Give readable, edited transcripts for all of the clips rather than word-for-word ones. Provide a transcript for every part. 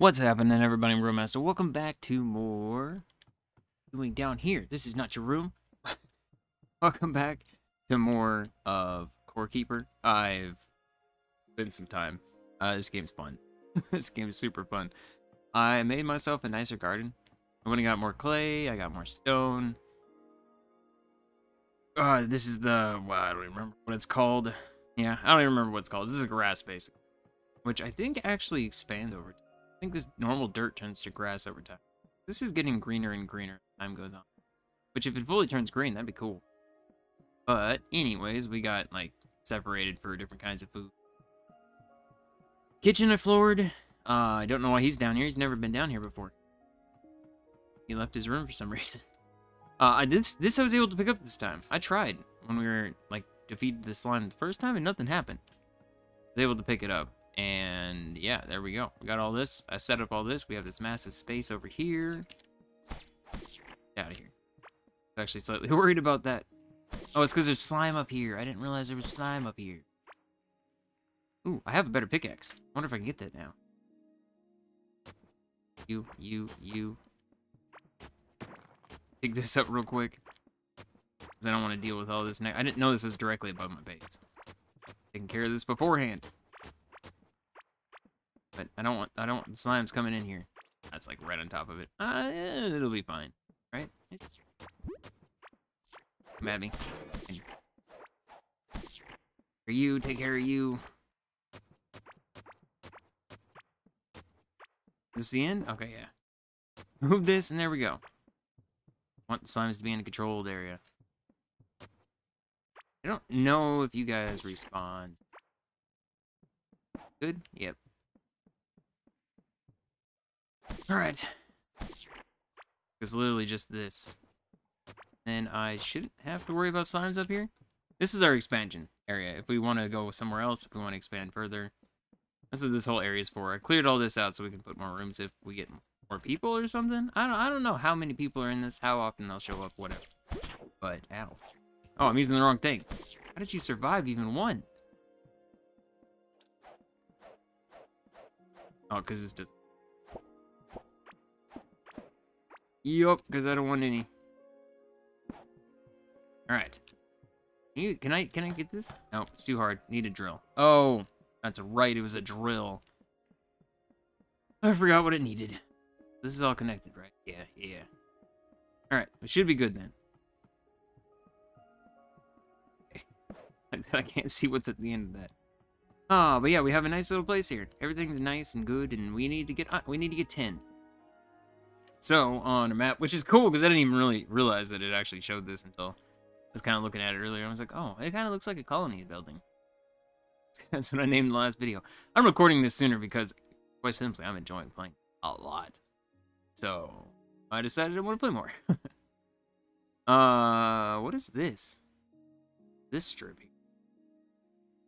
What's happening, everybody? I'm Brewmaster. Welcome back to more doing down here. This is not your room. Welcome back to more of Core Keeper. I've been some time. This game's fun. This game is super fun. I made myself a nicer garden. I went and got more clay. I got more stone. This is the... Well, I don't even remember what it's called. Yeah, I don't even remember what it's called. This is a grass, basically. Which I think actually expand over time. I think this normal dirt turns to grass over time. This is getting greener and greener as time goes on. Which, if it fully turns green, that'd be cool. But, anyways, we got, like, separated for different kinds of food. Kitchen I floored. I don't know why he's down here. He's never been down here before. He left his room for some reason. This I was able to pick up this time. I tried when we were, like, defeated the slime the first time and nothing happened. I was able to pick it up. And yeah, there we go. We got all this. I set up all this. We have this massive space over here. Get out of here. I was actually slightly worried about that. Oh, it's because there's slime up here. I didn't realize there was slime up here. Ooh, I have a better pickaxe. I wonder if I can get that now. You. Pick this up real quick. Because I don't want to deal with all this. I didn't know this was directly above my base. Taking care of this beforehand. But I don't want the slimes coming in here. That's like right on top of it. It'll be fine, right? Come at me. For you, take care of you. Is this the end? Okay, yeah. Move this, and there we go. Want the slimes to be in a controlled area. I don't know if you guys respawn. Good? Yep. Alright. It's literally just this. And I shouldn't have to worry about slimes up here. This is our expansion area. If we want to go somewhere else, if we want to expand further. That's what this whole area is for. I cleared all this out so we can put more rooms if we get more people or something. I don't know how many people are in this, how often they'll show up, whatever. But, ow. Oh, I'm using the wrong thing. How did you survive even one? Oh, because this doesn't. Yup, because I don't want any. Alright. Can I get this? No, it's too hard. Need a drill. Oh, that's right, it was a drill. I forgot what it needed. This is all connected, right? Yeah, yeah. Alright, we should be good then. Okay. I can't see what's at the end of that. Oh, but yeah, we have a nice little place here. Everything's nice and good, and we need to get 10. So, on a map, which is cool, because I didn't even really realize that it actually showed this until I was kind of looking at it earlier. I was like, oh, it kind of looks like a colony building. That's what I named the last video. I'm recording this sooner because, quite simply, I'm enjoying playing a lot. So, I decided I want to play more. What is this? This strip here.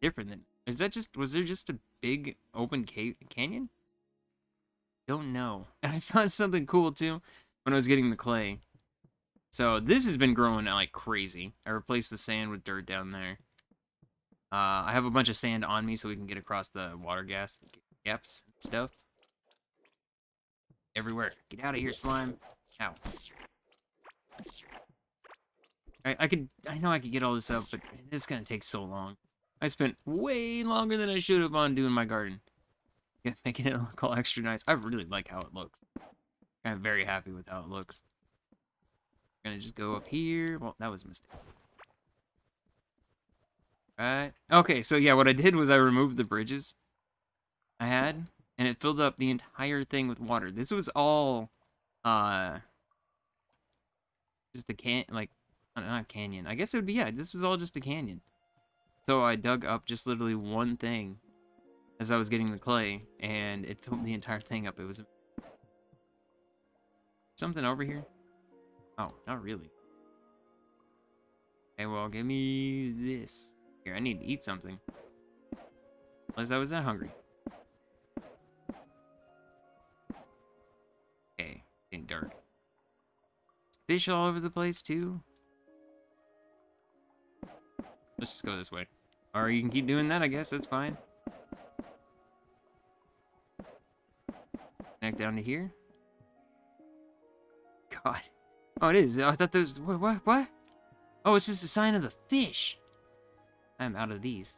Different than... Is that just... Was there just a big open canyon? Don't know. And I found something cool too when I was getting the clay. So this has been growing like crazy. I replaced the sand with dirt down there. I have a bunch of sand on me so we can get across the water gas gaps and stuff. Everywhere. Get out of here, slime. Ow. I know I could get all this up, but it's gonna take so long. I spent way longer than I should have on doing my garden. Yeah, making it look all extra nice. I really like how it looks. I'm very happy with how it looks. I'm gonna just go up here. Well, that was a mistake. Alright. Okay, so yeah, what I did was I removed the bridges I had, and it filled up the entire thing with water. This was all, just a canyon. I guess it would be, yeah, this was all just a canyon. So I dug up just literally one thing as I was getting the clay, and it filled the entire thing up. It was... Something over here? Oh, not really. Okay, well, give me this. Here, I need to eat something. Unless I was that hungry. Okay, getting dark. Fish all over the place, too. Let's just go this way. Or you can keep doing that, I guess. That's fine. connect down to here. God. Oh, it is. I thought those. What? Oh, it's just a sign of the fish. I'm out of these.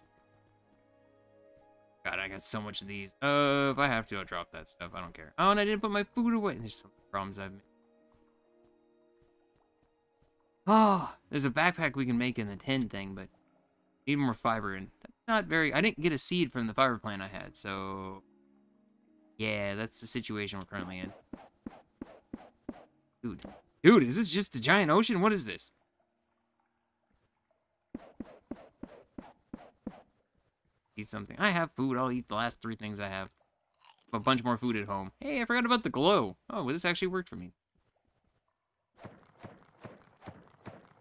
God, I got so much of these. If I have to, I'll drop that stuff. I don't care. Oh, and I didn't put my food away. There's some problems I've made. Oh, there's a backpack we can make in the tin thing, but need more fiber. And that's not very... I didn't get a seed from the fiber plant I had, so... Yeah, that's the situation we're currently in. Dude, is this just a giant ocean? What is this? Eat something. I have food. I'll eat the last three things I have. A bunch more food at home. Hey, I forgot about the glow. Oh, well, this actually worked for me.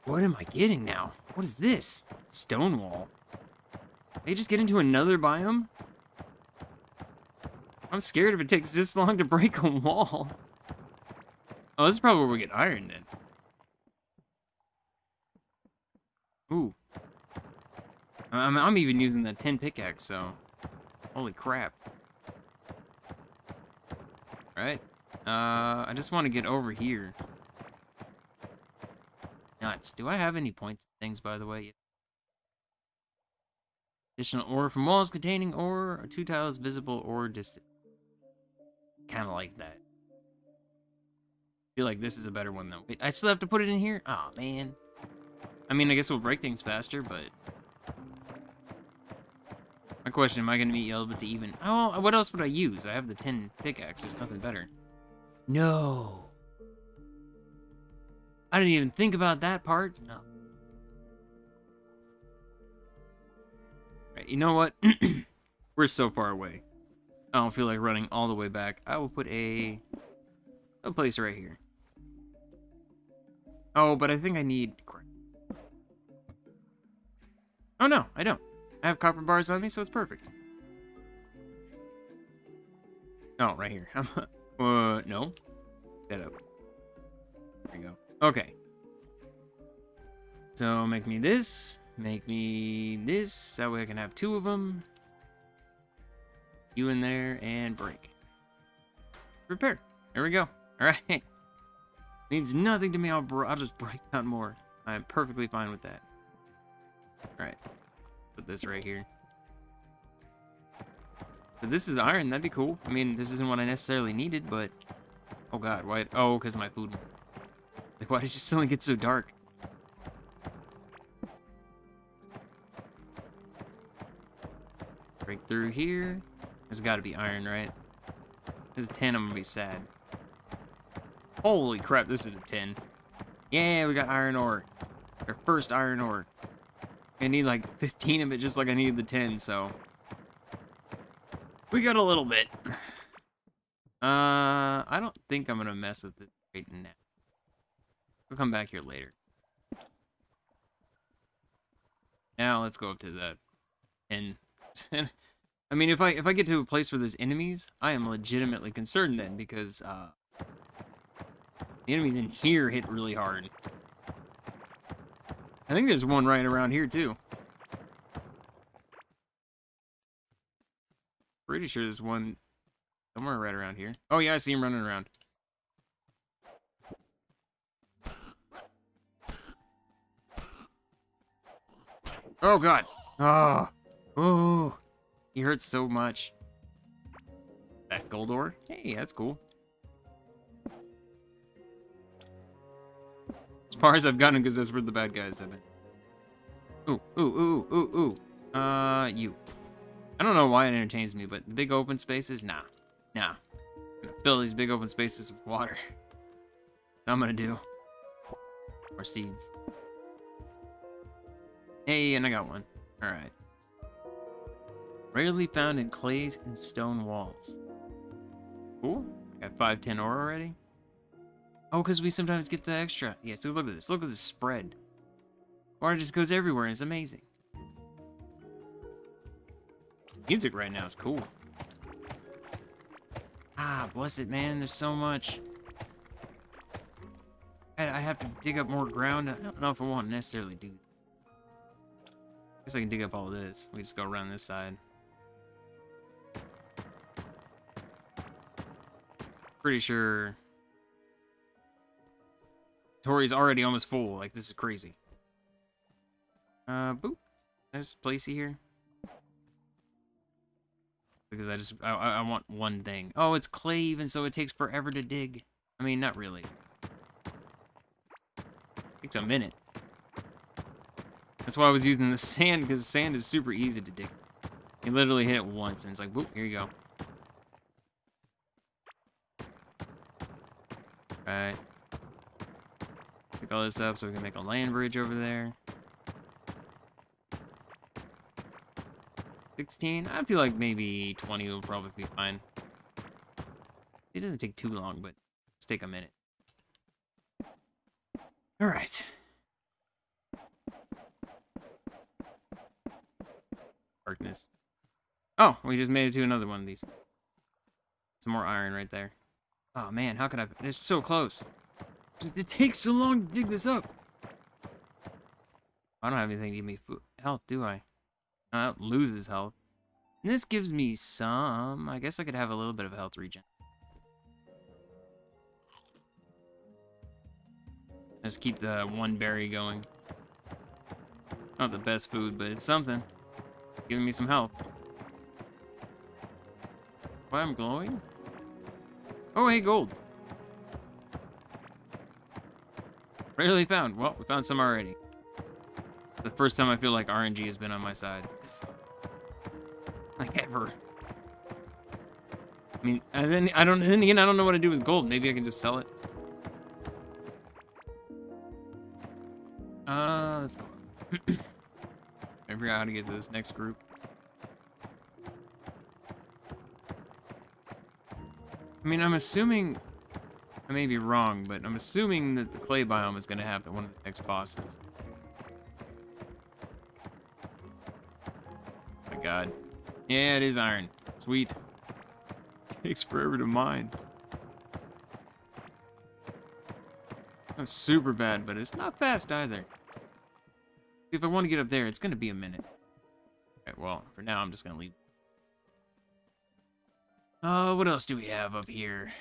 What am I getting now? What is this? Stonewall. They just get into another biome? I'm scared if it takes this long to break a wall. Oh, this is probably where we get iron then. Ooh. I'm even using the tin pickaxe, so... Holy crap. Alright. I just want to get over here. Nuts. Do I have any points and things, by the way? Yeah. Additional ore from walls containing ore, or two tiles visible, or distant. Kind of like that. I feel like this is a better one, though. Wait, I still have to put it in here? Aw, oh, man. I mean, I guess we'll break things faster, but... My question, am I going to be able to even... Oh, what else would I use? I have the tin pickaxe. There's nothing better. No. I didn't even think about that part. No. Right, you know what? We're so far away. I don't feel like running all the way back. I will put a place right here. Oh, but I think I need... Oh, no, I don't. I have copper bars on me, so it's perfect. Oh, right here. No. Get up. There you go. Okay. So make me this. Make me this. That way I can have two of them. You in there and break. Repair. There we go. All right. Means nothing to me. I'll just break down more. I'm perfectly fine with that. All right. Put this right here. But this is iron. That'd be cool. I mean, this isn't what I necessarily needed, but... Oh, God. Why? Oh, because my food... Like, why did it just suddenly get so dark? Break through here. There's got to be iron, right? There's a tin. I'm going to be sad. Holy crap. This is a tin. Yeah, we got iron ore. Our first iron ore. I need like 15 of it, just like I needed the 10, so we got a little bit. I don't think I'm gonna mess with it right now. We'll come back here later. Now let's go up to that, and I mean, if I get to a place where there's enemies, I am legitimately concerned then, because the enemies in here hit really hard. I think there's one right around here, too. Pretty sure there's one somewhere right around here. Oh, yeah, I see him running around. Oh, God. Oh. Oh. He hurts so much. That gold ore? Hey, that's cool. As far as I've gotten, because that's where the bad guys have been. Ooh. You. I don't know why it entertains me, but the big open spaces, nah. Nah. I'm gonna fill these big open spaces with water. I'm gonna do. More seeds. Hey, and I got one. Alright. Rarely found in clays and stone walls. Cool. Got 510 ore already. Oh, because we sometimes get the extra. Yeah, so look at this. Look at this spread. Water just goes everywhere, and it's amazing. Music right now is cool. Ah, bless it, man. There's so much. I have to dig up more ground. I don't know if I want to necessarily do that. I guess I can dig up all this. We just go around this side. Pretty sure Tori's already almost full. Like, this is crazy. Boop. There's Placey here. Because I want one thing. Oh, it's clave, and so it takes forever to dig. I mean, not really. It takes a minute. That's why I was using the sand, because sand is super easy to dig. You literally hit it once, and it's like, boop, here you go. Alright. Pick all this up so we can make a land bridge over there. 16? I feel like maybe 20 will probably be fine. It doesn't take too long, but let's take a minute. Alright. Darkness. Oh, we just made it to another one of these. Some more iron right there. Oh man, how could I... It's so close. It takes so long to dig this up. I don't have anything to give me food. Health, do I? That loses health. And this gives me some. I guess I could have a little bit of health regen. Let's keep the one berry going. Not the best food, but it's something. Giving me some health. Why I'm glowing? Oh, hey, gold. Rarely found. Well, we found some already. The first time I feel like RNG has been on my side. Like, ever. I mean, and then I don't know what to do with gold. Maybe I can just sell it. Let's go. I forgot how to get to this next group. I mean, I'm assuming, I may be wrong, but I'm assuming that the clay biome is going to have one of the next bosses. God. Yeah, it is iron. Sweet. Takes forever to mine. That's super bad, but it's not fast either. If I want to get up there, it's going to be a minute. Alright, well, for now, I'm just going to leave. What else do we have up here?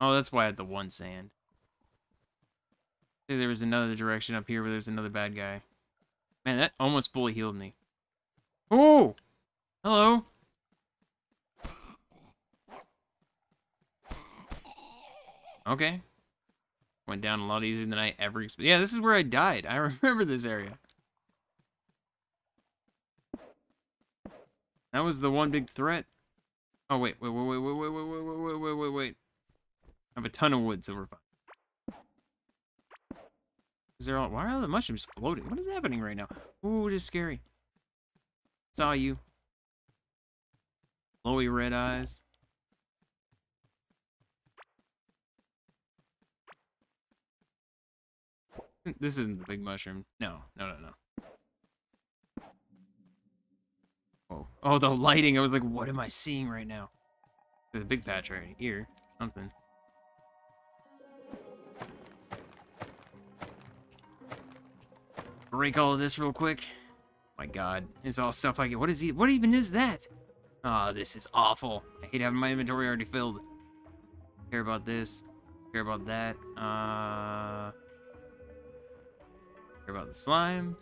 Oh, that's why I had the one sand. I think there was another direction up here where there's another bad guy. Man, that almost fully healed me. Oh! Hello! Okay. Went down a lot easier than I ever expected. Yeah, this is where I died. I remember this area. That was the one big threat. Oh, wait. I have a ton of wood, so we're fine. Is there all, why are all the mushrooms floating? What is happening right now? Ooh, it is scary. Saw you. Glowy red eyes. This isn't the big mushroom. No. Oh, oh, the lighting. I was like, what am I seeing right now? There's a big patch right here. Something. Break all of this real quick. My God, it's all stuff like it. What is he? What even is that? Oh, this is awful. I hate having my inventory already filled. Care about this. Care about that. Care about the slime.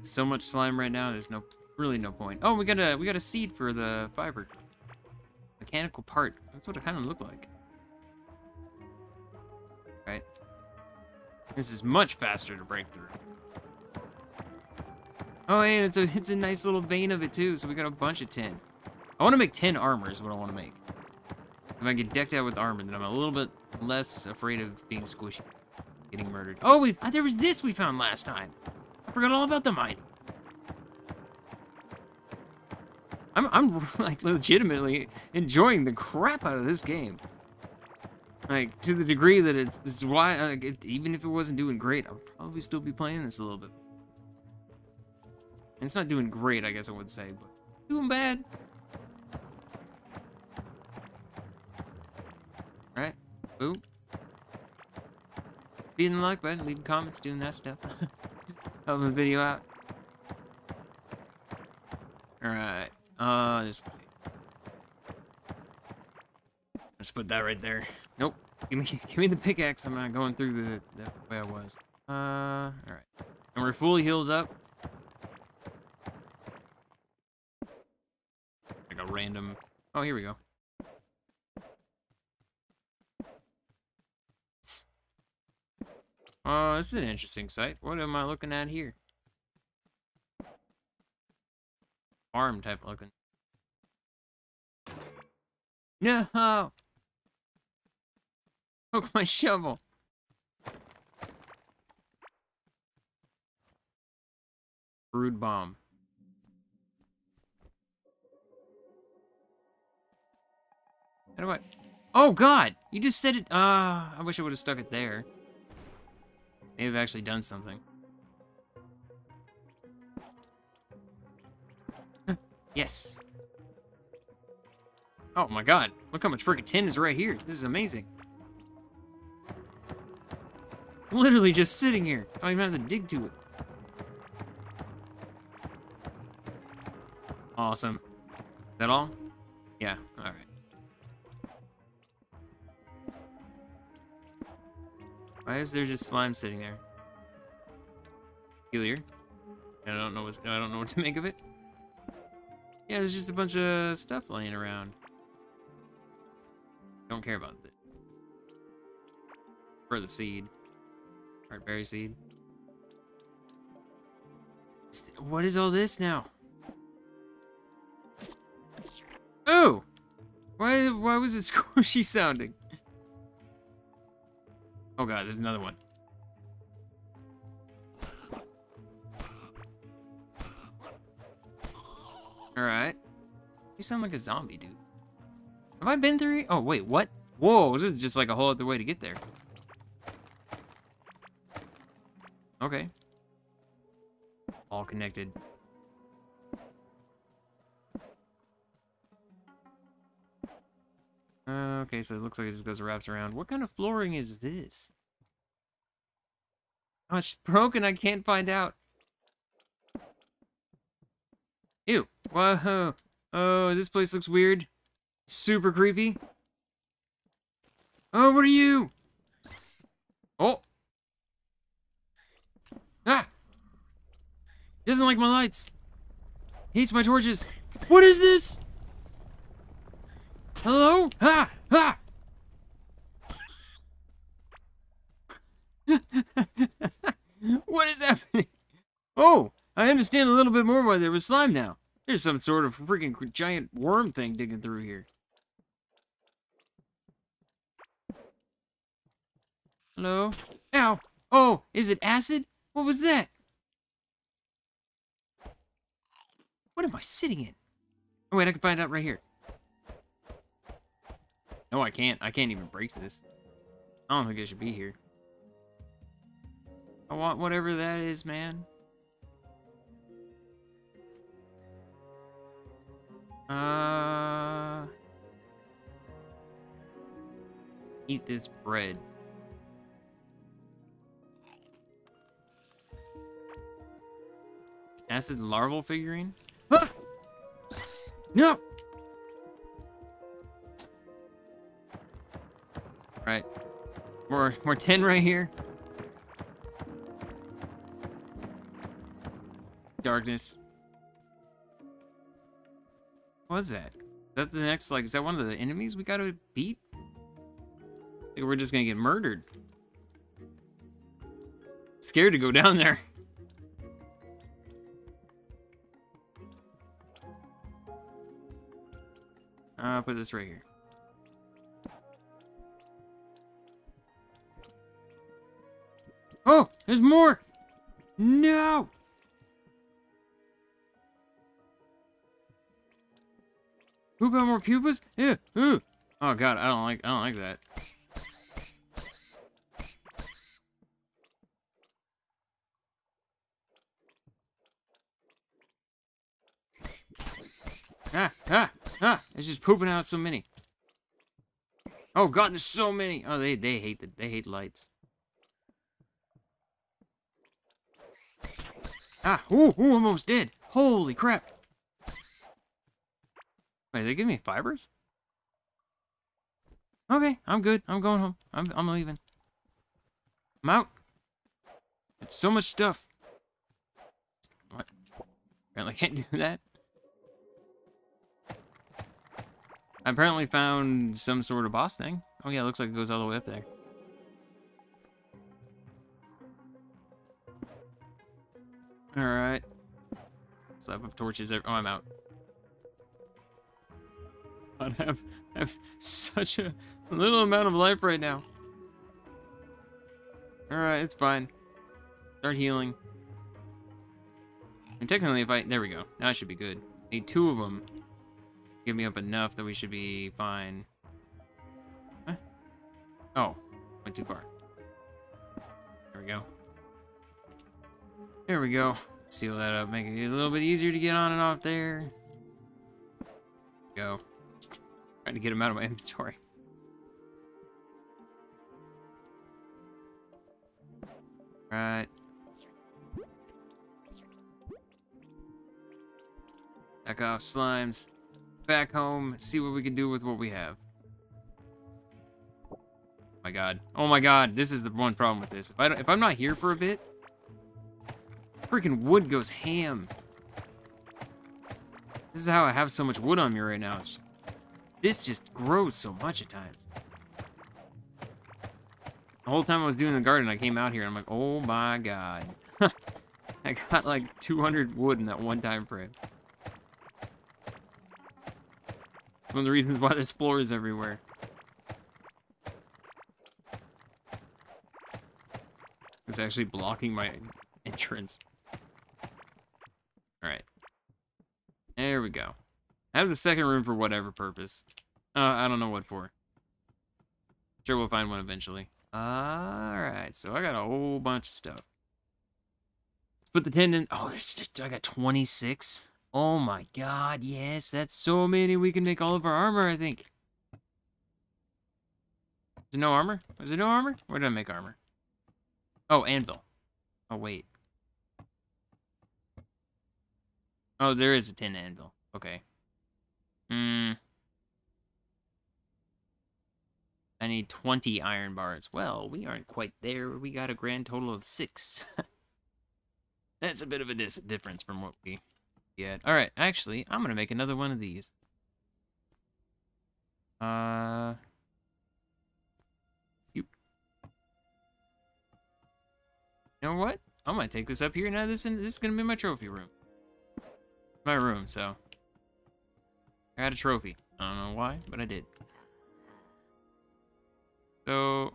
So much slime right now. There's really no point. Oh, we got a seed for the fiber. Mechanical part. That's what it kind of looked like. Right. This is much faster to break through. Oh, and it's a nice little vein of it, too, so we got a bunch of tin. I want to make 10 armor is what I want to make. If I get decked out with armor, then I'm a little bit less afraid of being squishy, getting murdered. Oh, there was this we found last time. I forgot all about the mine. I'm like, legitimately enjoying the crap out of this game. Like, to the degree that it's why, like, even if it wasn't doing great, I would probably still be playing this a little bit. And it's not doing great, I guess I would say, but doing bad. Alright, boop. Feeding the like button, leaving comments, doing that stuff. Helping the video out. Alright, this way. Let's put that right there. Nope. Give me the pickaxe. I'm not going through the way I was. All right. And we're fully healed up. Like a random. Oh, here we go. Oh, this is an interesting sight. What am I looking at here? Farm type looking. No! Broke my shovel. Brood bomb. How do I? Oh God! You just said it. I wish I would have stuck it there. They've actually done something. Yes. Oh my God! Look how much freaking tin is right here. This is amazing. Literally just sitting here. I don't even have to dig to it. Awesome. Is that all? Yeah. All right. Why is there just slime sitting there? Peculiar. I don't know what to make of it. Yeah, there's just a bunch of stuff laying around. Don't care about it. For the seed. Heartberry seed. What is all this now? Oh! Why was it squishy sounding? Oh God, there's another one. Alright. You sound like a zombie, dude. Have I been through here? Oh, wait, what? Whoa, this is just like a whole other way to get there. Okay. All connected. Okay, so it looks like it just goes wraps around. What kind of flooring is this? Oh, it's broken. I can't find out. Ew. Whoa. Oh, this place looks weird. Super creepy. Oh, what are you? Oh. Ah. Doesn't like my lights. Hates my torches. What is this? Hello? Ha! Ah, ah. Ha! What is happening? Oh, I understand a little bit more why there was slime now. There's some sort of freaking giant worm thing digging through here. Hello? Ow! Oh, is it acid? What was that? What am I sitting in? Oh wait, I can find out right here. No, I can't. I can't even break this. I don't think it should be here. I want whatever that is, man. Eat this bread. Acid larval figurine? Ah! No! Right. More tin right here. Darkness. What was that? Is that the next, like, is that one of the enemies we gotta beat? I think we're just gonna get murdered. I'm scared to go down there. I'll put this right here. Oh, there's more! No! Poop out more pupas? Yeah. Ooh. Oh God, I don't like that. Ah! It's just pooping out so many. Oh God, there's so many. Oh, they hate lights. Ah, ooh, I'm almost dead. Holy crap. Wait, did they give me fibers? Okay, I'm good. I'm going home. I'm leaving. I'm out. It's so much stuff. What? Apparently can't do that. I apparently found some sort of boss thing. Oh yeah, it looks like it goes all the way up there. Alright. Slap up torches. Oh, I'm out. I have such a little amount of life right now. Alright, it's fine. Start healing. And technically if I... There we go. Now I should be good. Need two of them. Give me up enough that we should be fine. Huh? Oh. Went too far. There we go. There we go. Seal that up. Make it a little bit easier to get on and off there. Go. Trying to get him out of my inventory. Right. Back off, slimes. Back home. See what we can do with what we have. Oh my god. Oh my god. This is the one problem with this. If I'm not here for a bit, freaking wood goes ham. This is how I have so much wood on me right now. This just grows so much at times. The whole time I was doing the garden, I came out here and I'm like, oh my god. I got like 200 wood in that one time frame. It's one of the reasons why there's floors everywhere. It's actually blocking my entrance. Alright. There we go. I have the second room for whatever purpose. I don't know what for. Sure, we'll find one eventually. Alright, so I got a whole bunch of stuff. Let's put the tendon. Oh, I got 26. Oh my god, yes, that's so many. We can make all of our armor, I think. Is there no armor? Was there no armor? Where did I make armor? Oh, anvil. Oh, wait. Oh, there is a tin anvil. Okay. I need 20 iron bars. Well, we aren't quite there. We got a grand total of 6. That's a bit of a difference from what we had. Alright, actually, I'm going to make another one of these. You know what? I'm going to take this up here. Now this is going to be my trophy room. My room, so. I got a trophy. I don't know why, but I did. So,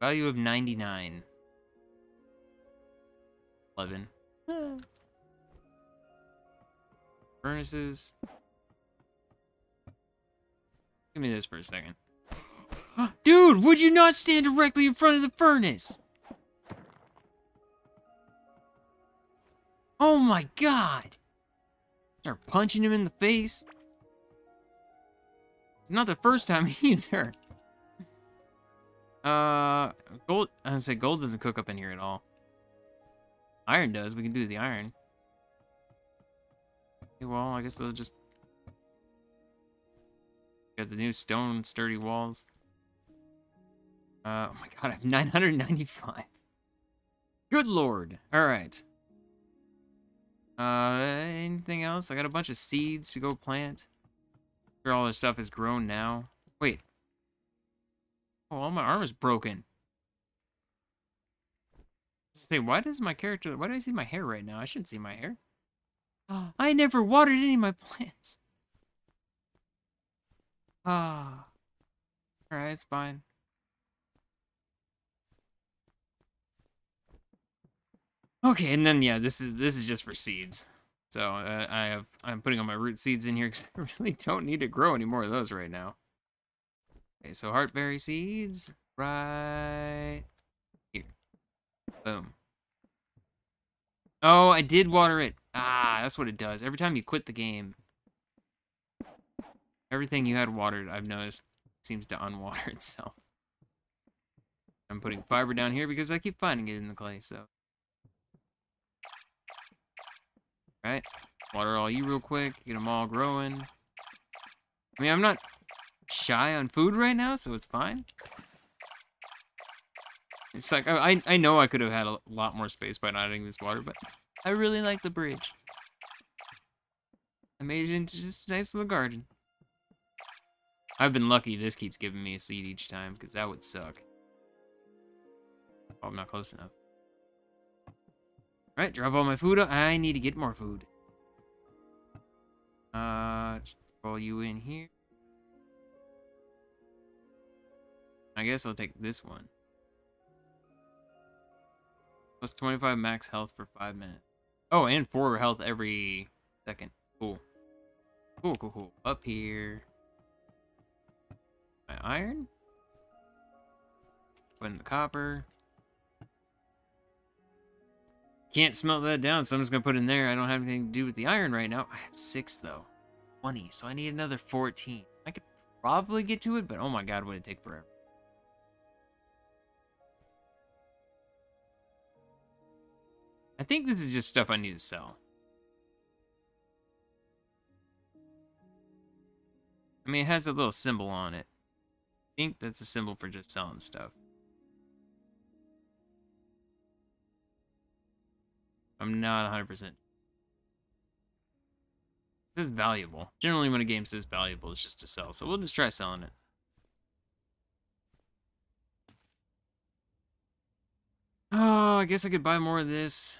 value of 99. 11. Furnaces. Give me this for a second. Dude, would you not stand directly in front of the furnace? Oh my god. Start punching him in the face. It's not the first time either. Gold. I was gonna say gold doesn't cook up in here at all. Iron does. We can do the iron. Okay, well, I guess they'll just got the new stone sturdy walls. Oh my god, I have 995. Good lord. All right. Anything else? I got a bunch of seeds to go plant. Sure, all this stuff is grown now. Wait. Oh, all my armor's broken. Say, why does my character? Why do I see my hair right now? I shouldn't see my hair. Oh, I never watered any of my plants. Ah. Oh. All right, it's fine. Okay, and then yeah, this is just for seeds. So I'm putting all my root seeds in here because I really don't need to grow any more of those right now. Okay, so heartberry seeds right here. Boom. Oh, I did water it. Ah, that's what it does. Every time you quit the game, everything you had watered, I've noticed, seems to unwater itself. I'm putting fiber down here because I keep finding it in the clay, so. Right? Water all you real quick. Get them all growing. I mean, I'm not shy on food right now, so it's fine. It's like, I know I could have had a lot more space by not adding this water, but I really like the bridge. I made it into just a nice little garden. I've been lucky this keeps giving me a seed each time, because that would suck. Oh, I'm not close enough. Alright, drop all my food. I need to get more food. Just roll you in here. I guess I'll take this one. Plus 25 max health for 5 minutes. Oh, and 4 health every second. Cool. Cool, cool, cool. Up here. My iron. Put in the copper. Can't smelt that down, so I'm just going to put it in there. I don't have anything to do with the iron right now. I have 6, though. 20, so I need another 14. I could probably get to it, but oh my god, would it take forever. I think this is just stuff I need to sell. I mean, it has a little symbol on it. I think that's a symbol for just selling stuff. I'm not 100%. This is valuable. Generally, when a game says valuable, it's just to sell. So we'll just try selling it. Oh, I guess I could buy more of this.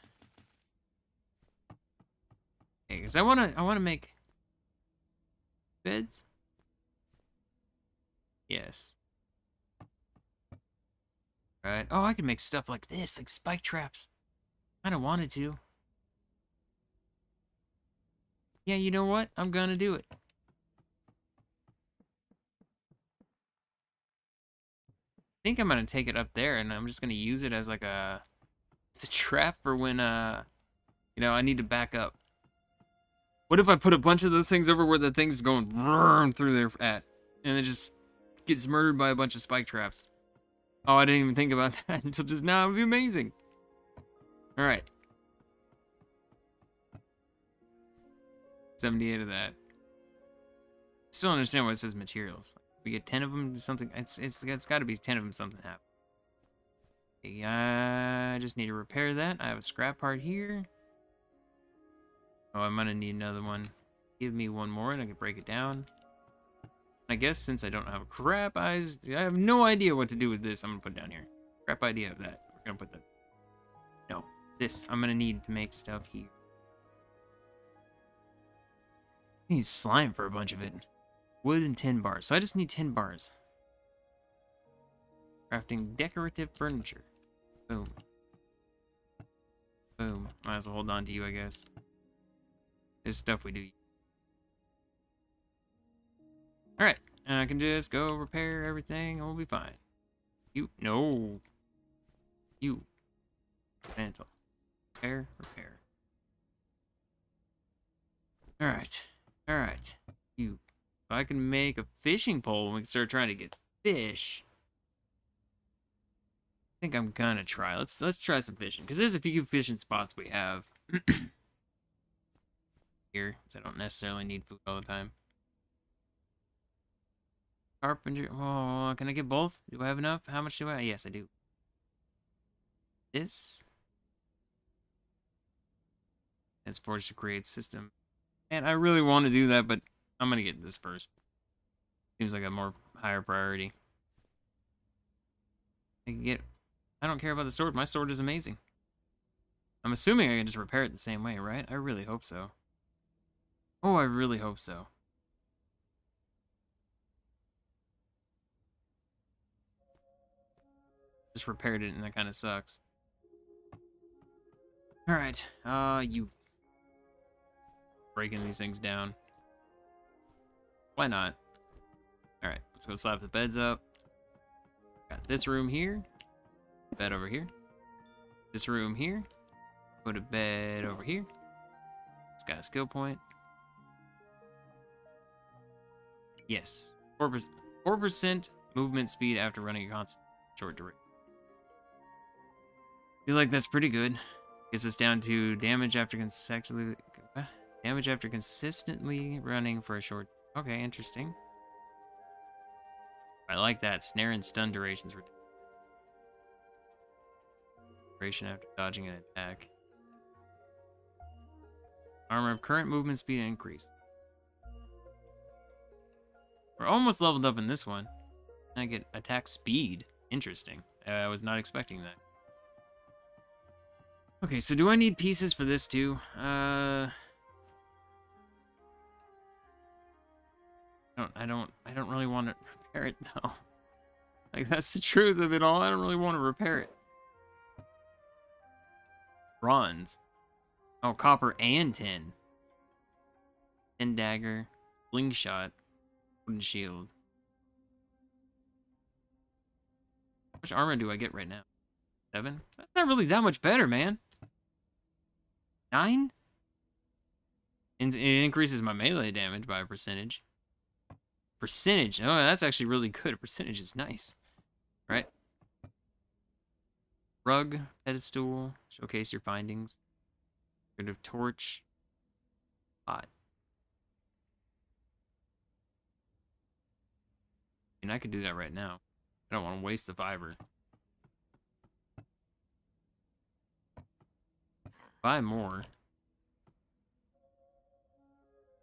Okay, because I wanna make beds. Yes. All right. Oh, I can make stuff like this, like spike traps. I kinda wanted to. Yeah, you know what? I'm gonna do it. I think I'm gonna take it up there, and I'm just gonna use it as like a... It's a trap for when, you know, I need to back up. What if I put a bunch of those things over where the thing's going vroom through there at, and it just gets murdered by a bunch of spike traps? Oh, I didn't even think about that until just now. It would be amazing. All right. 78 of that. Still don't understand why it says materials. We get 10 of them to something. It's got to be 10 of them something happen. Okay, I just need to repair that. I have a scrap part here. Oh, I'm going to need another one. Give me one more and I can break it down. I guess since I don't have a crap eyes, I have no idea what to do with this. I'm going to put it down here. Crap idea of that. We're going to put that. No. This, I'm gonna need to make stuff here. I need slime for a bunch of it. Wood and 10 bars. So I just need 10 bars. Crafting decorative furniture. Boom. Boom. Might as well hold on to you, I guess. This stuff we do. Alright. I can just go repair everything and we'll be fine. You. No. You. Mantle. Repair, repair. Alright. Alright. You. If I can make a fishing pole, we can start trying to get fish. I think I'm gonna try. Let's try some fishing. Because there's a few fishing spots we have. Here. So I don't necessarily need food all the time. Carpenter. Oh, can I get both? Do I have enough? How much do I? Yes, I do. This. It's forged to create system. And I really want to do that, but I'm going to get this first. Seems like a more higher priority. I can get... I don't care about the sword. My sword is amazing. I'm assuming I can just repair it the same way, right? I really hope so. Oh, I really hope so. Just repaired it and that kind of sucks. Alright, you... breaking these things down. Why not? Alright, let's go slap the beds up. Got this room here. Bed over here. This room here. Put a bed over here. It's got a skill point. Yes. 4% movement speed after running a constant short duration. Feel like that's pretty good. Gets us down to damage after consecutively... damage after consistently running for a short... Okay, interesting. I like that. Snare and stun durations. Duration after dodging an attack. Armor of current movement speed increase. We're almost leveled up in this one. I get attack speed. Interesting. I was not expecting that. Okay, so do I need pieces for this too? I don't really want to repair it though. Like, that's the truth of it all. I don't really want to repair it. Bronze. Oh, copper and tin. Tin dagger, slingshot, wooden shield. How much armor do I get right now? 7? That's not really that much better, man. 9? It increases my melee damage by a percentage. Percentage. Oh, that's actually really good. A percentage is nice. Right? Rug, pedestal, showcase your findings. Get rid of torch. Pot. And I could do that right now. I don't want to waste the fiber. 5 more.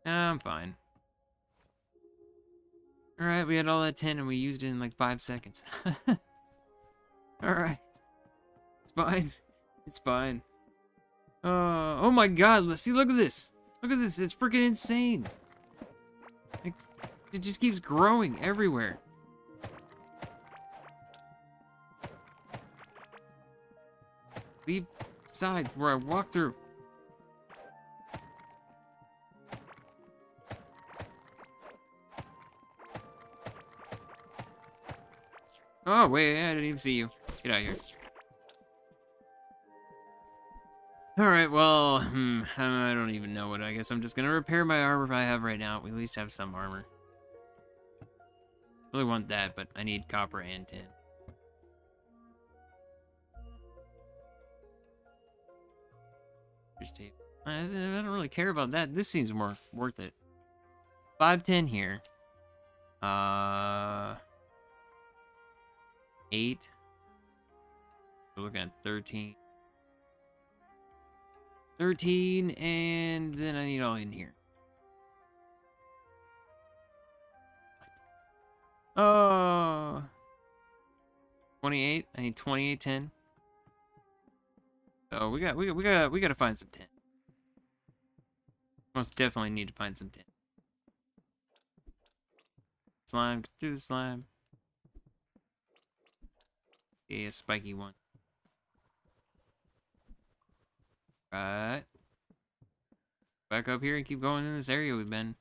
Nah, I'm fine. Alright, we had all that tin and we used it in like 5 seconds. Alright. It's fine. It's fine. Oh my god, let's see, look at this. Look at this, it's freaking insane. It just keeps growing everywhere. Leave sides where I walk through. Oh, wait, I didn't even see you. Get out of here. Alright, well, I don't even know what. I guess I'm just gonna repair my armor I have right now. We at least have some armor. Really want that, but I need copper and tin. I don't really care about that. This seems more worth it. 5, 10 here. 8. We're looking at 13. 13, and then I need all in here. Oh, 28. I need 28 tin. Oh, we got to find some tin. Most definitely need to find some tin. Slime, do the slime. Yeah, a spiky one. Right. Back up here and keep going in this area we've been.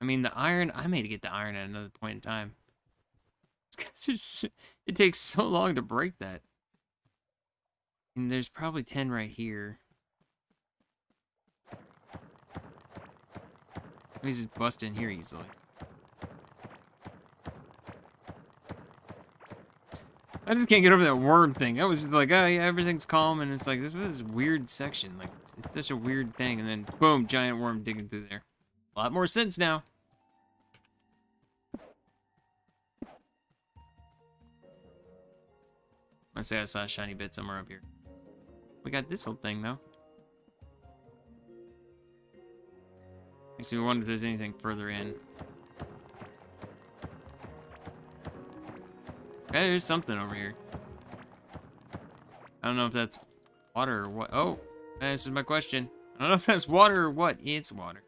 I mean, the iron, I may get the iron at another point in time. It takes so long to break that. And there's probably 10 right here. Let me just bust in here easily. I just can't get over that worm thing. I was just like, oh yeah, everything's calm, and it's like this was this weird section. Like, it's such a weird thing, and then boom, giant worm digging through there. A lot more sense now. I say I saw a shiny bit somewhere up here. We got this old thing though. Makes me wonder if there's anything further in. Okay, there's something over here. I don't know if that's water or what. Oh, this is my question. I don't know if that's water or what. It's water.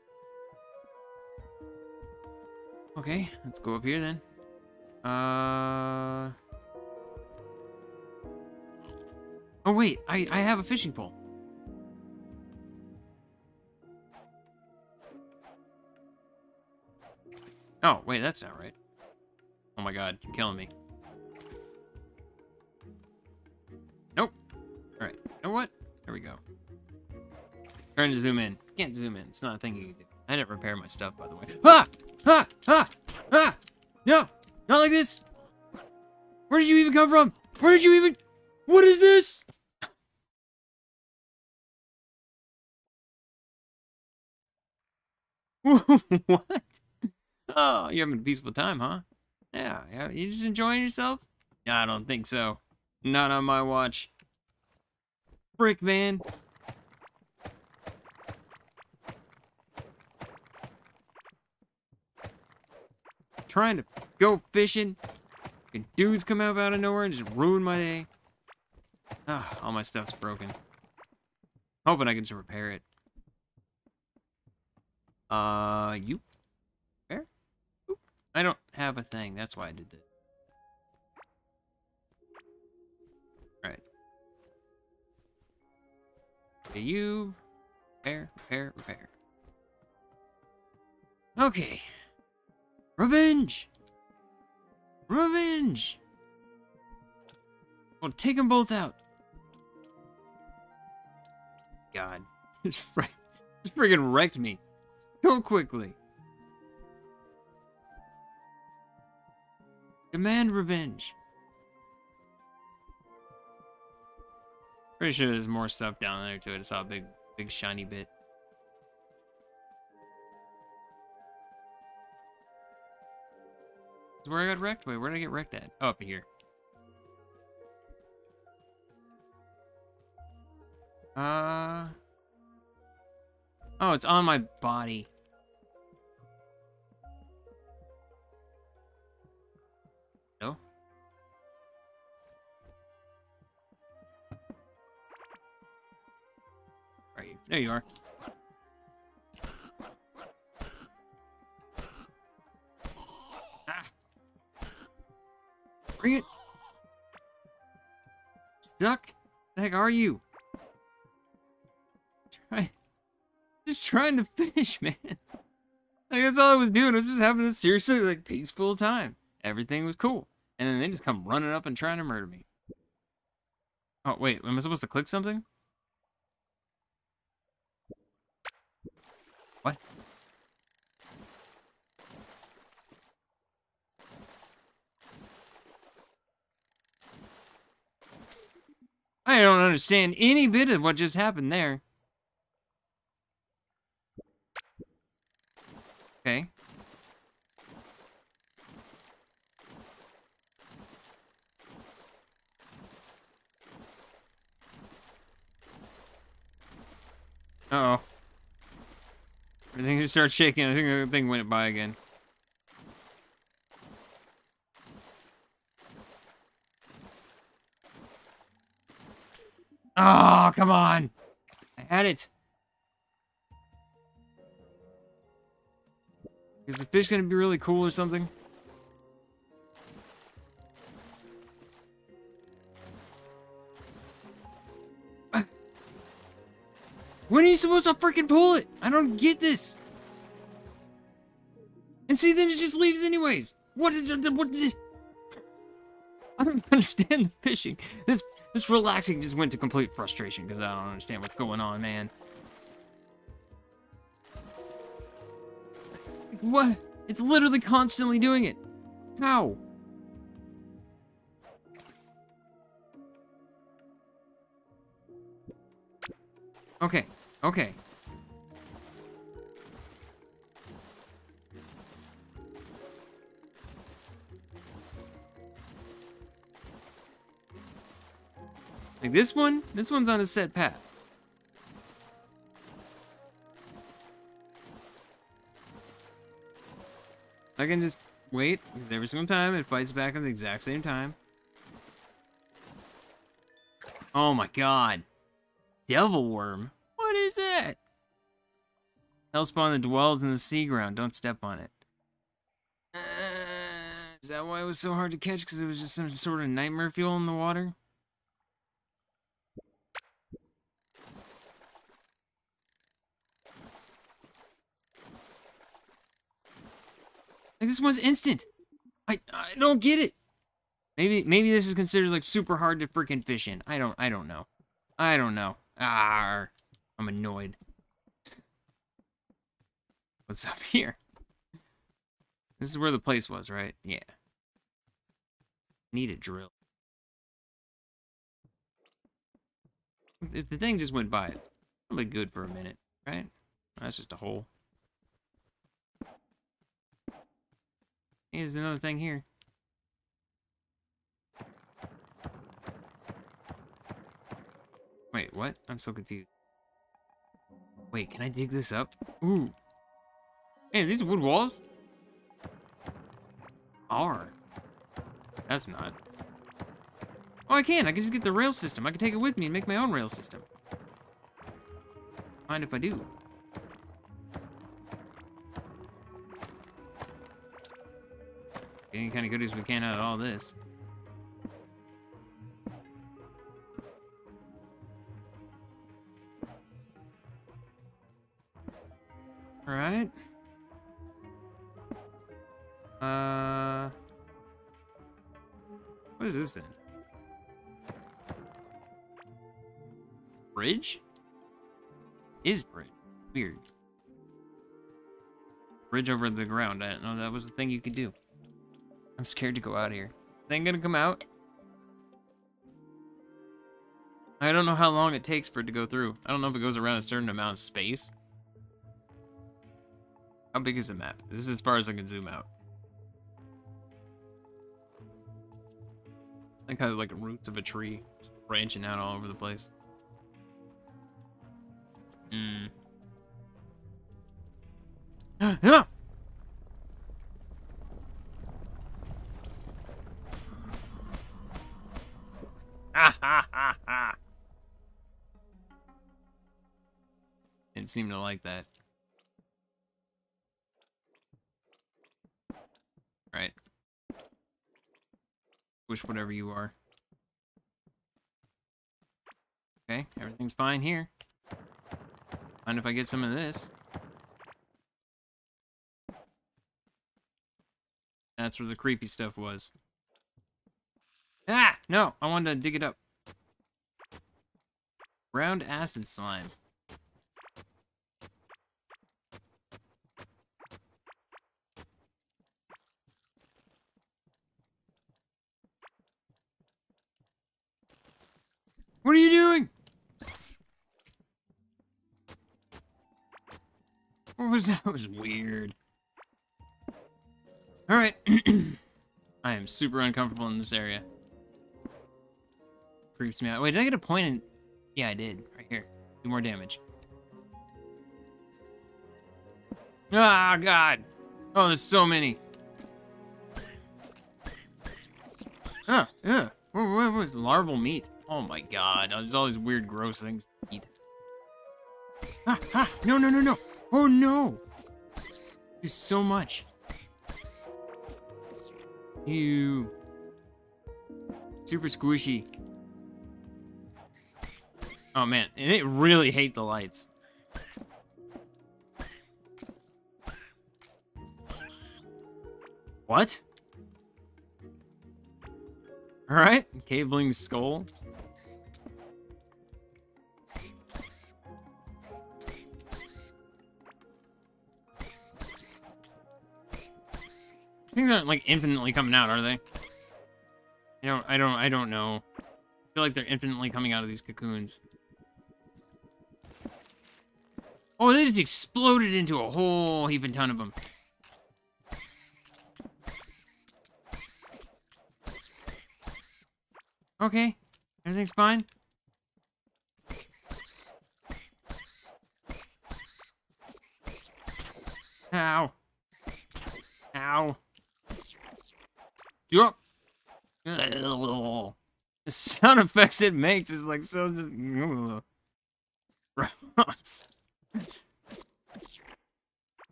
Okay, let's go up here then. Oh wait, I have a fishing pole. Oh, wait, that's not right. Oh my god, you're killing me. Nope. Alright, you know what? There we go. Trying to zoom in. Can't zoom in. It's not a thing you can do. I didn't repair my stuff, by the way. Ah! Ah! Ah! Ah! No! Not like this! Where did you even come from? Where did you even... What is this? What? Oh, you're having a peaceful time, huh? Yeah, you just enjoying yourself? I don't think so. Not on my watch. Frick, man. Trying to go fishing. And dudes come up out of nowhere and just ruin my day. Ah, all my stuff's broken. Hoping I can just repair it. You? Where? Oop. I don't have a thing. That's why I did that. Right. Okay, you. Repair. Okay. Revenge! We'll take them both out. God. This friggin' wrecked me. So quickly. Demand revenge. Pretty sure there's more stuff down there to it. I saw a big shiny bit. This is where I got wrecked? Wait, where did I get wrecked at? Oh, up here. Oh, it's on my body. No? Where are you? There you are. Ah. Bring it. Stuck? What the heck are you? Just trying to fish, man. Like, that's all I was doing. I was just having this seriously, like, peaceful time. Everything was cool. And then they just come running up and trying to murder me. Oh, wait. Am I supposed to click something? What? I don't understand any bit of what just happened there. Okay. Uh-oh. Everything just started shaking. I think the thing went by again. Oh, come on. I had it. Is the fish gonna be really cool or something? When are you supposed to freaking pull it? I don't get this. And see, then it just leaves anyways. What is it? What is it? I don't understand the fishing. This relaxing just went to complete frustration because I don't understand what's going on, man. What? It's literally constantly doing it. How? Okay. Like this one? This one's on a set path. I can just wait, because every single time it fights back at the exact same time. Oh my god. Devil worm? What is that? Hellspawn that dwells in the sea ground. Don't step on it. Is that why it was so hard to catch? Because it was just some sort of nightmare fuel in the water? Like, this one's instant. I don't get it. Maybe this is considered like super hard to freaking fish in. I don't know. Ah, I'm annoyed. What's up here? This is where the place was, right? Yeah. Need a drill. If the thing just went by, it's probably good for a minute, right? That's just a hole. Hey, there's another thing here. Wait, what? I'm so confused. Wait, can I dig this up? Ooh. Man, these wood walls? Are. That's not. Oh, I can! I can just get the rail system. I can take it with me and make my own rail system. Mind if I do? Getting kind of good as we can out of all this. Alright. What is this then? Bridge? Is bridge. Weird. Bridge over the ground. I didn't know that was the thing you could do. I'm scared to go out here. Thing gonna come out. I don't know how long it takes for it to go through. I don't know if it goes around a certain amount of space. How big is the map? This is as far as I can zoom out. Like how like roots of a tree branching out all over the place. Hmm. No! Didn't seem to like that. Right. Wish whatever you are. Okay, everything's fine here. Mind if I get some of this? That's where the creepy stuff was. Ah! No! I wanted to dig it up. Round acid slime. What are you doing? What was that? That was weird. Alright. I am super uncomfortable in this area. Creeps me out. Wait, did I get a point in... Yeah, I did. Right here. Do more damage. Ah, God. Oh, there's so many. Ah, yeah. What was larval meat? Oh my God, there's all these weird, gross things to eat. Ah, ah, no, no, no, no. Oh no. There's so much. Ew. Super squishy. Oh man, and they really hate the lights. What? Alright, cabling skull. These things aren't like infinitely coming out, are they? I don't know. I feel like they're infinitely coming out of these cocoons. Oh, they just exploded into a whole heap and ton of them. Okay, everything's fine. Ow. Ow. Yup. The sound effects it makes is like so just gross.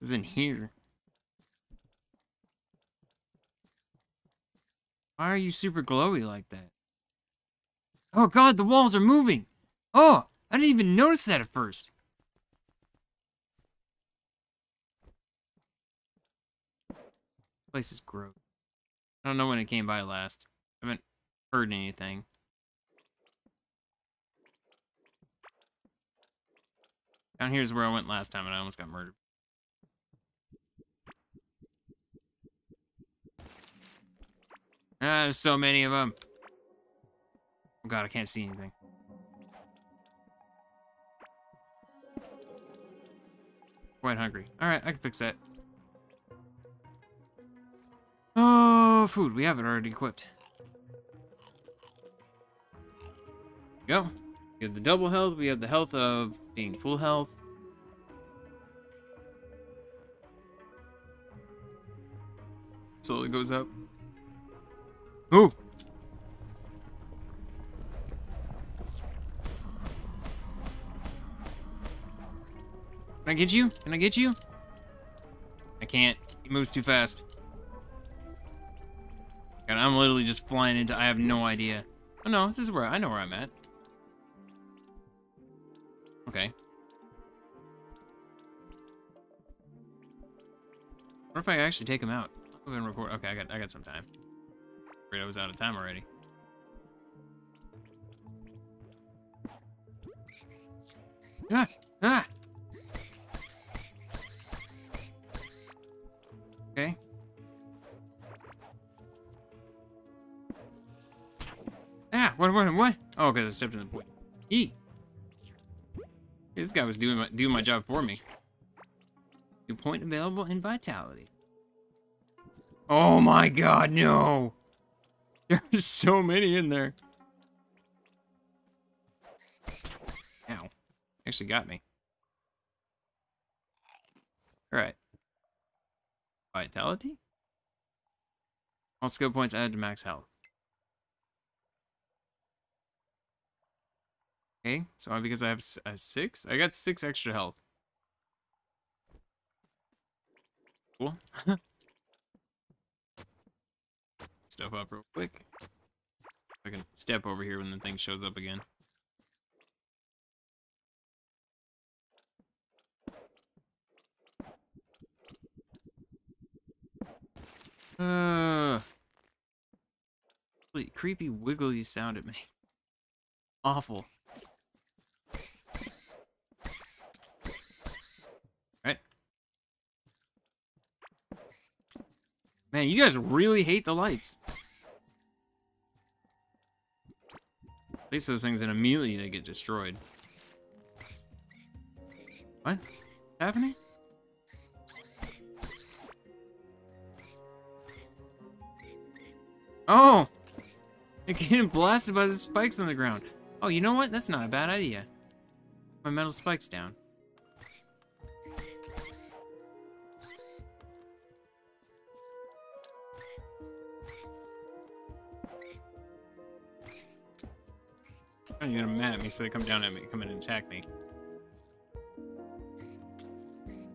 It's in here. Why are you super glowy like that? Oh God, the walls are moving. Oh, I didn't even notice that at first. Place is gross. I don't know when it came by last. I haven't heard anything. Down here is where I went last time and I almost got murdered. Ah, there's so many of them. Oh God, I can't see anything. Quite hungry. Alright, I can fix that. Oh, food. We have it already equipped. Go. We have the double health. We have the health of being full health. Slowly goes up. Ooh! Can I get you? Can I get you? I can't. He moves too fast. God, I'm literally just flying into... I have no idea. Oh no, this is where... I know where I'm at. Okay. What if I actually take him out? I've been recording. Okay, I got some time. I was out of time already. Ah! Ah! Okay. Ah! What? Oh, because I stepped in the point. Eee! This guy was doing my job for me. New point available in Vitality. Oh my god, no! There's so many in there. Ow. Actually got me. Alright. Vitality? All skill points added to max health. Okay, so because I have a 6? I got 6 extra health. Cool. Stuff up real quick. I can step over here when the thing shows up again. Creepy wiggly sound at me. Awful. Man, you guys really hate the lights. At least those things, and immediately they get destroyed. What? What's happening? Oh! They're getting blasted by the spikes on the ground. Oh, you know what? That's not a bad idea. Put my metal spikes down. You get them mad at me, so they come down at me, come in and attack me.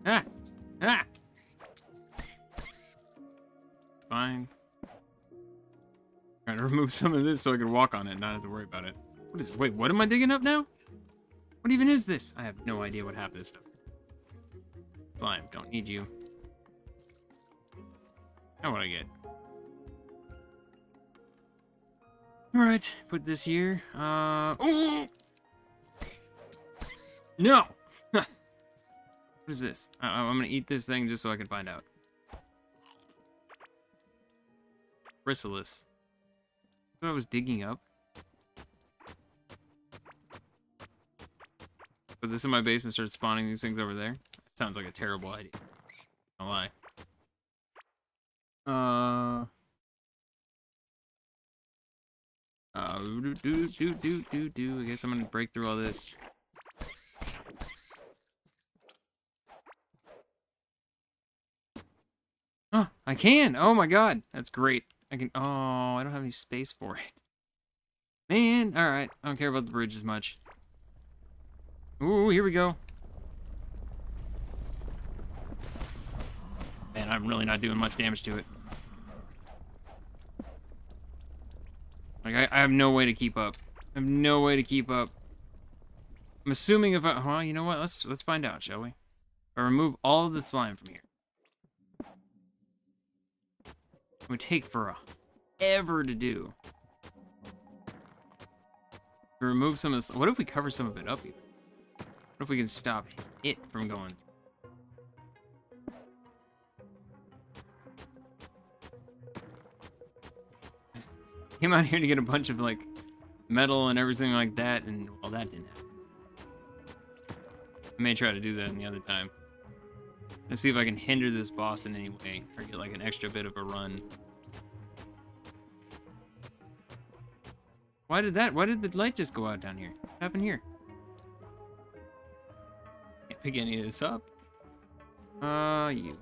Ah! Ah! Fine. I'm trying to remove some of this so I can walk on it and not have to worry about it. What is... Wait, what am I digging up now? What even is this? I have no idea what half this stuff is. Slime, don't need you. Now what do I get? Alright, put this here. Ooh! No! What is this? I'm gonna eat this thing just so I can find out. Chrysalis. That's what I was digging up. Put this in my base and start spawning these things over there. That sounds like a terrible idea. I'm not gonna lie. I guess I'm gonna break through all this. Oh, I can! Oh my god! That's great. I can... Oh, I don't have any space for it. Man! Alright, I don't care about the bridge as much. Ooh, here we go. Man, I'm really not doing much damage to it. Like, I have no way to keep up. I have no way to keep up. I'm assuming if I... Well, you know what? Let's find out, shall we? I remove all of the slime from here. It would take forever to do. We remove some of this... What if we cover some of it up even? What if we can stop it from going... Came out here to get a bunch of like metal and everything like that, and well, that didn't happen. I may try to do that in the other time. Let's see if I can hinder this boss in any way or get like an extra bit of a run. Why did that? Why did the light just go out down here? What happened here? Can't pick any of this up. You.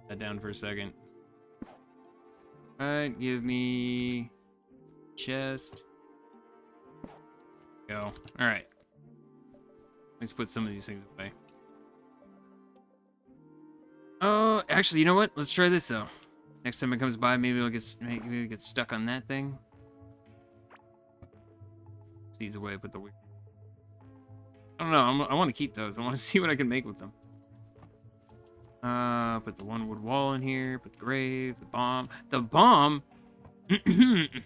Put that down for a second. Alright, give me... chest. Go. Alright. Let's put some of these things away. Oh, actually, you know what? Let's try this, though. Next time it comes by, maybe we'll get, stuck on that thing. Put these away, put the weird... I don't know. I want to keep those. I want to see what I can make with them. Put the one wood wall in here. Put the grave. The bomb. The bomb? That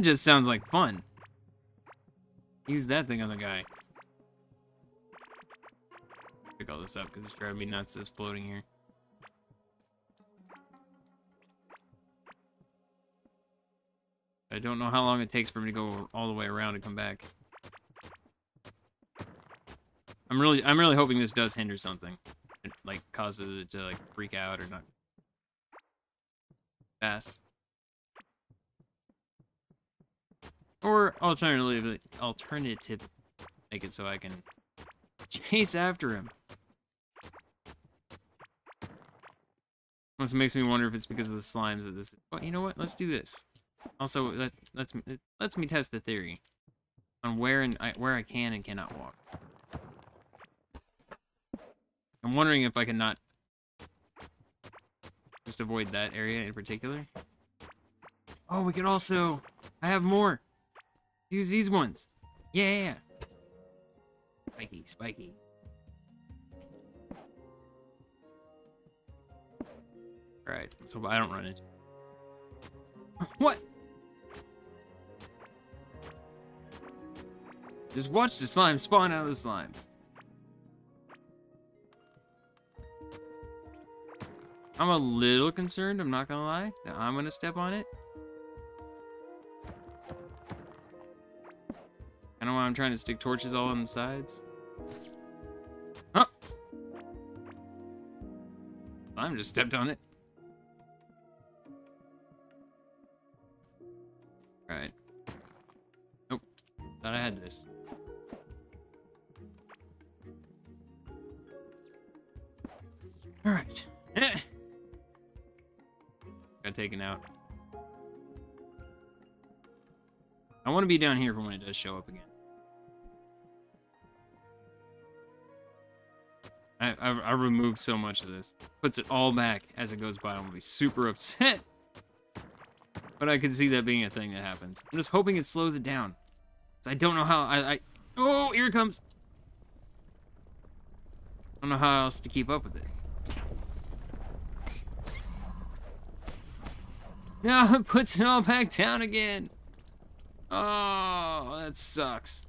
just sounds like fun. Use that thing on the guy. Pick all this up because it's driving me nuts. This floating here. I don't know how long it takes for me to go all the way around and come back. I'm really hoping this does hinder something. It, like, causes it to, like, freak out or not. Fast. Or, alternatively, make it so I can chase after him. Almost makes me wonder if it's because of the slimes that this... But, you know what? Let's do this. Also, it lets me test the theory on where I can and cannot walk. I'm wondering if I can not just avoid that area in particular. Oh, we could also... I have more. Use these ones. Yeah. Spiky. Alright, so I don't run it. What? Just watch the slime spawn out of the slime. I'm a little concerned, I'm not gonna lie, that I'm gonna step on it. I don't know why I'm trying to stick torches all on the sides. Huh! I just stepped on it. Alright. Nope. Thought I had this. Alright. Taken out. I want to be down here for when it does show up again. I removed so much of this. Puts it all back as it goes by. I'm gonna be super upset. But I can see that being a thing that happens. I'm just hoping it slows it down. I don't know how oh, here it comes. I don't know how else to keep up with it. No, it puts it all back down again. Oh, that sucks.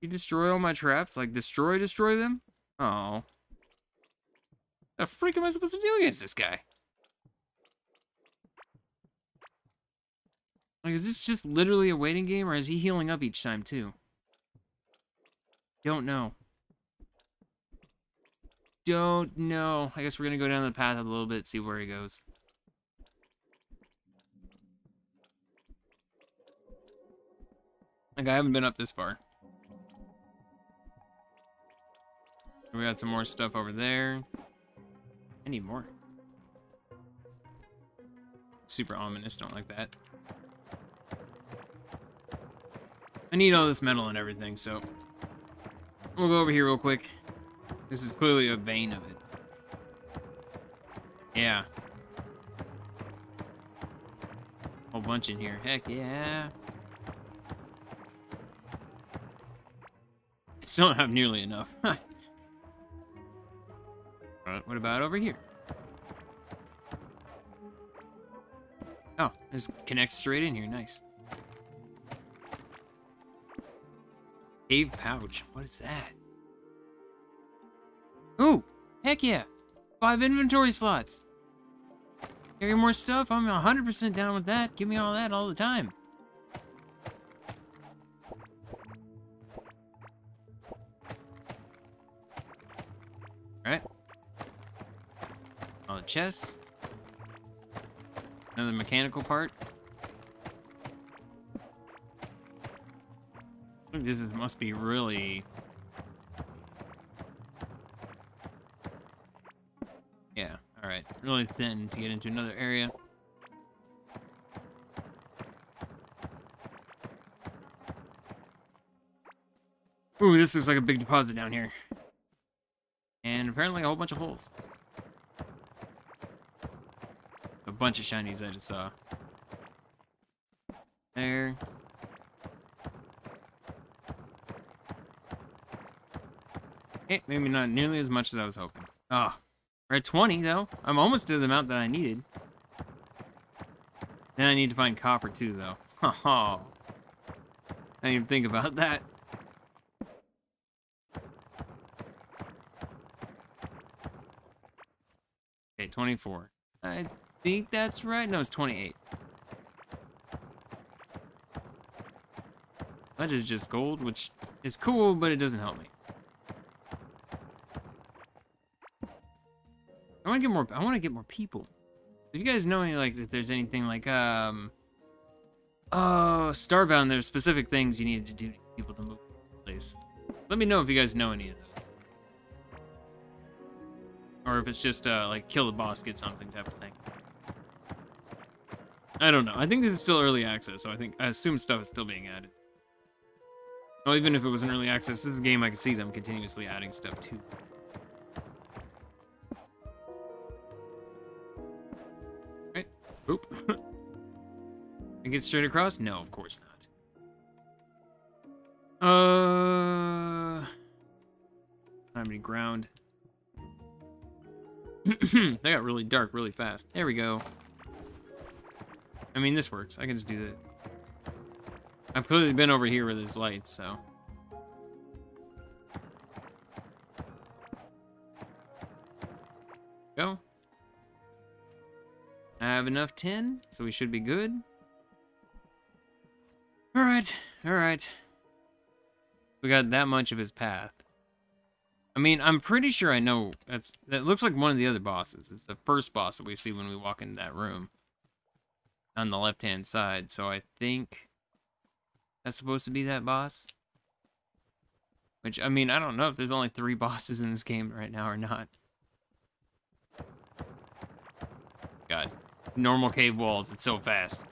You destroy all my traps? Like, destroy them? Oh. The freak am I supposed to do against this guy? Like, is this just literally a waiting game, or is he healing up each time, too? Don't know. Don't know. I guess we're gonna go down the path a little bit, see where he goes. Like, I haven't been up this far. We got some more stuff over there. I need more. Super ominous, don't like that. I need all this metal and everything, so we'll go over here real quick. This is clearly a vein of it. Yeah. Whole bunch in here. Heck yeah. I still don't have nearly enough. What about over here? Oh, this connects straight in here. Nice. Cave pouch. What is that? Ooh, heck yeah. 5 inventory slots. Carry more stuff. I'm 100% down with that. Give me all that all the time. All right. chest. Another mechanical part. This is, must be really... Yeah, alright. Really thin to get into another area. Ooh, this looks like a big deposit down here. And apparently a whole bunch of holes. A bunch of shinies I just saw. There. Hey, maybe not nearly as much as I was hoping. Oh, we're at 20 though. I'm almost to the amount that I needed. Then I need to find copper too though. I didn't even think about that. Okay, 24. I think that's right. No, it's 28. That is just gold, which is cool, but it doesn't help me. I want to get more people. If you guys know any, like, if there's anything like Starbound, there's specific things you needed to do to get people to move the place. Let me know if you guys know any of those. Or if it's just like kill the boss, get something type of thing. I don't know. I think this is still early access, so I assume stuff is still being added. Oh, even if it was an early access, this is a game I can see them continuously adding stuff to. Oop. And get straight across? No, of course not. I don't have any ground. That got really dark really fast. There we go. I mean, this works. I can just do that. I've clearly been over here with this light, so. Go. I have enough tin, so we should be good. Alright, alright. We got that much of his path. I mean, I'm pretty sure I know. That looks like one of the other bosses. It's the first boss that we see when we walk into that room. On the left-hand side, so I think... That's supposed to be that boss? Which, I mean, I don't know if there's only 3 bosses in this game right now or not. God. Normal cave walls, it's so fast.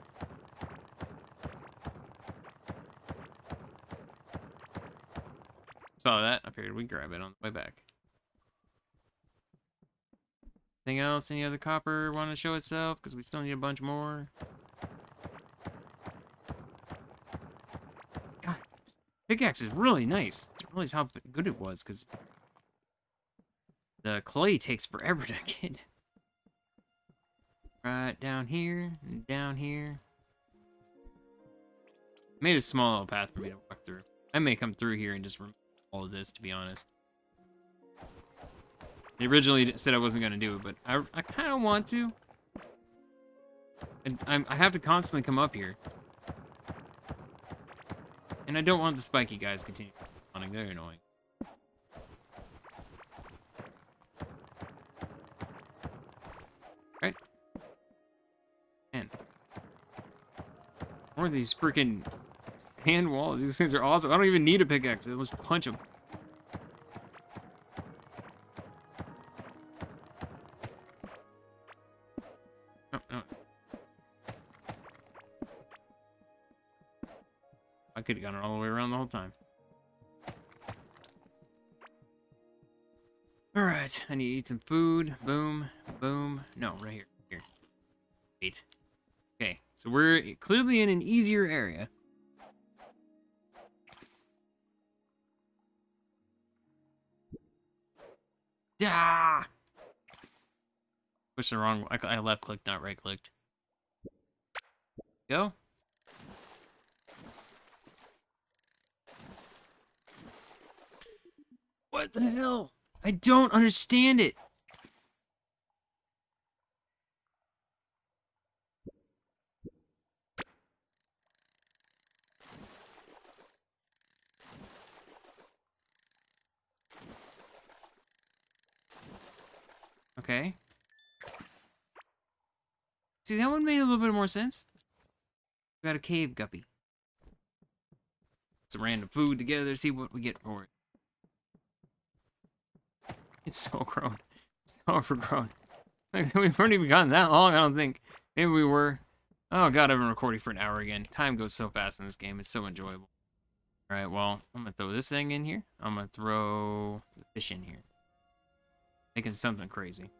Saw that, I figured we'd grab it on the way back. Anything else? Any other copper want to show itself? Because we still need a bunch more. God, this pickaxe is really nice. I didn't realize how good it was, because the clay takes forever to get. Right down here, and down here. Made a small little path for me to walk through. I may come through here and just remove all of this, to be honest. They originally said I wasn't going to do it, but I kind of want to. And I have to constantly come up here. And I don't want the spiky guys continuing spawning. They're annoying. Or these freaking sand walls. These things are awesome. I don't even need a pickaxe. I'll just punch them. Oh, no. I could have gone all the way around the whole time. Alright, I need to eat some food. Boom, boom. No, right here. Here. Wait. Okay, so we're clearly in an easier area. Ah! Pushed the wrong one. I left clicked, not right clicked. Go. What the hell? I don't understand it. Okay. See, that one made a little bit more sense. We got a cave guppy. Some random food together, see what we get for it. It's so grown. It's so overgrown. Like, we've already gotten that long, I don't think. Maybe we were. Oh god, I've been recording for an hour again. Time goes so fast in this game, it's so enjoyable. Alright, well, I'm gonna throw this thing in here. I'm gonna throw the fish in here. Making something crazy.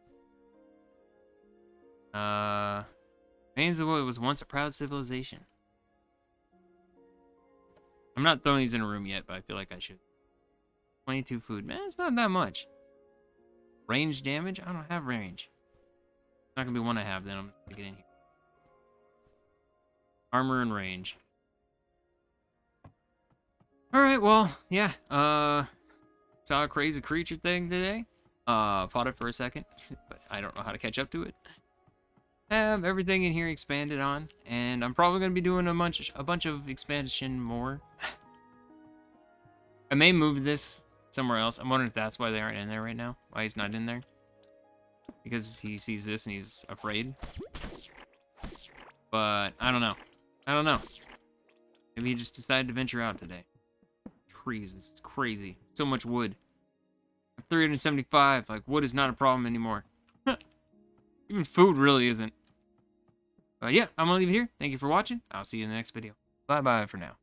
Remains of what was once a proud civilization. I'm not throwing these in a room yet, but I feel like I should. 22 food. Man, it's not that much. Range damage? I don't have range. It's not gonna be one I have, then I'm just gonna get in here. Armor and range. Alright, well, yeah, saw a crazy creature thing today, fought it for a second, but I don't know how to catch up to it. I have everything in here expanded on, and I'm probably going to be doing a bunch of expansion more. I may move this somewhere else. I'm wondering if that's why they aren't in there right now, why he's not in there. Because he sees this and he's afraid. But, I don't know. I don't know. Maybe he just decided to venture out today. Trees, this is crazy. So much wood. 375, like, wood is not a problem anymore. Even food really isn't. But yeah, I'm gonna leave it here. Thank you for watching. I'll see you in the next video. Bye-bye for now.